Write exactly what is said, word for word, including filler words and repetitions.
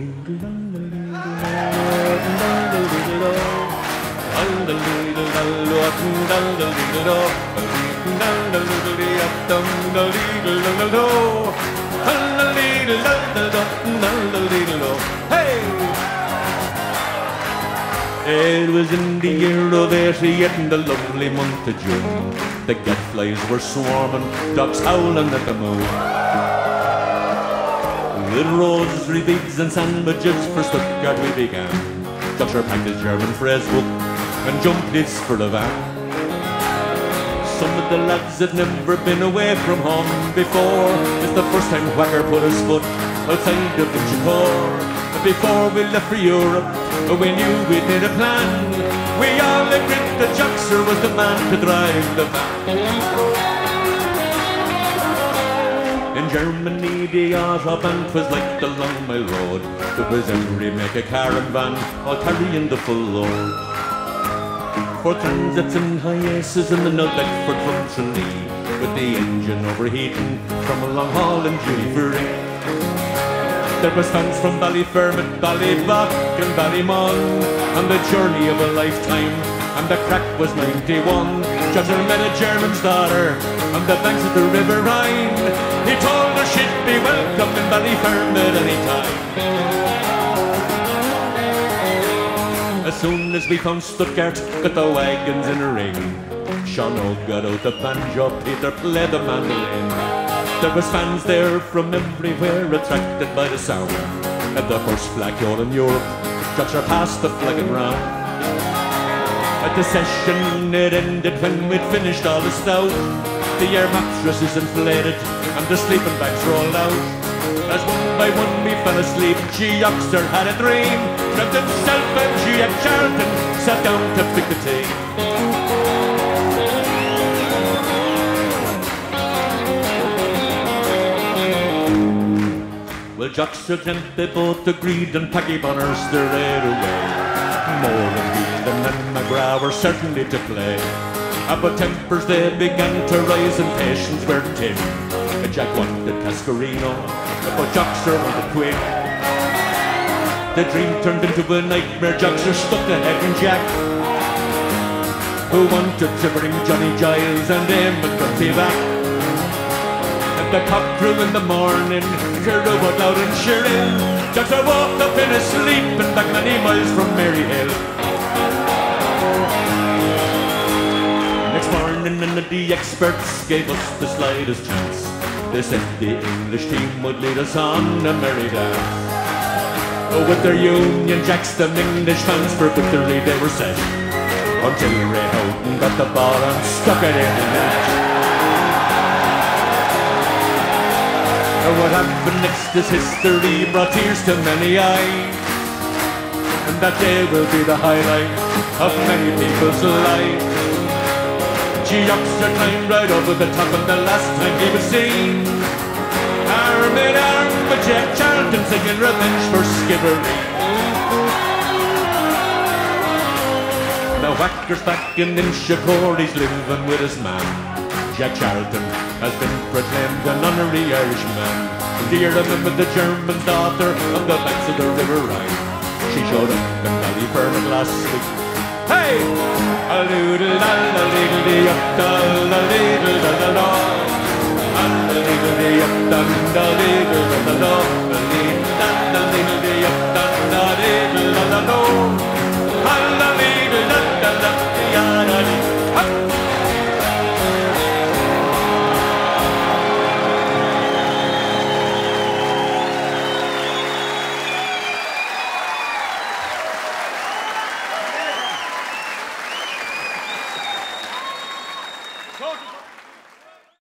Hey! It was in the year of eighty-eight in the lovely month of June. The gadflies were swarming, ducks howling at the moon. With rosary beads and sandwiches for Stuttgart we began. Joxer packed his German phrase book and jumped this for the van. Some of the lads had never been away from home before. It's the first time Whacker put his foot outside of Inchicore. Before we left for Europe, we knew we'd made a plan. We all agreed that Joxer was the man to drive the van. In Germany, the Autobahn was like the Long Mile Road. There was every mega caravan, all carrying the full load. For transits and hiaces and the nut like for Tralee, with the engine overheating from a long haul in January. There was fans from Ballyfermot, Ballybough and Ballymun, and the journey of a lifetime, and the crack was ninety-one. Joxer met a German's daughter on the banks of the River Rhine. He told her she'd be welcome in Ballyfermot any time. As soon as we found Stuttgart, got the wagons in a ring. Seán Óg got out the banjo, Peter played the mandolin. There was fans there from everywhere, attracted by the sound. At the first flag all in Europe, Joxer passed the flag and round. At the session it ended when we'd finished all the stout. The air mattress is inflated and the sleeping bags rolled out. As one by one we fell asleep, Joxer had a dream. Trapped himself and Jack Charlton sat down to pick the team. Well, Joxer dreamt they both agreed and Packy Bonner straight away. More than Whelan and McGrath were certainly to play. But tempers they began to rise and patience were thin. Jack wanted Cascarino, but Joxer wanted Quinn. The dream turned into a nightmare. Joxer stuck the head in Jack, who wanted to bring Johnny Giles and Eamon Dunphy back. At the cock crew in the morning, Curdo was loud and cheering. Joxer woke up in his sleep and back many miles from Maryhill. Next morning none of the experts gave us the slightest chance. They said the English team would lead us on a merry dance. With their Union Jacks, the English fans, for victory they were set, until Ray Houghton got the ball and stuck it in the net. What happened next is history, brought tears to many eyes. And that day will be the highlight of many people's lives. Joxer climbed right over the top and the last time he was seen, arm in arm with Jack Charlton singing Revenge for Skibbereen. Now Whacker's back in Inchicore, he's living with his man. Jack Charlton has been proclaimed an honorary Irishman. Do you remember the German daughter on the banks of the River Rhine? She showed up in Ballyfermot last week. Hey! A doodle da da doodle dee up da da doodle da da da. A doodle dee up da da doodle da da da.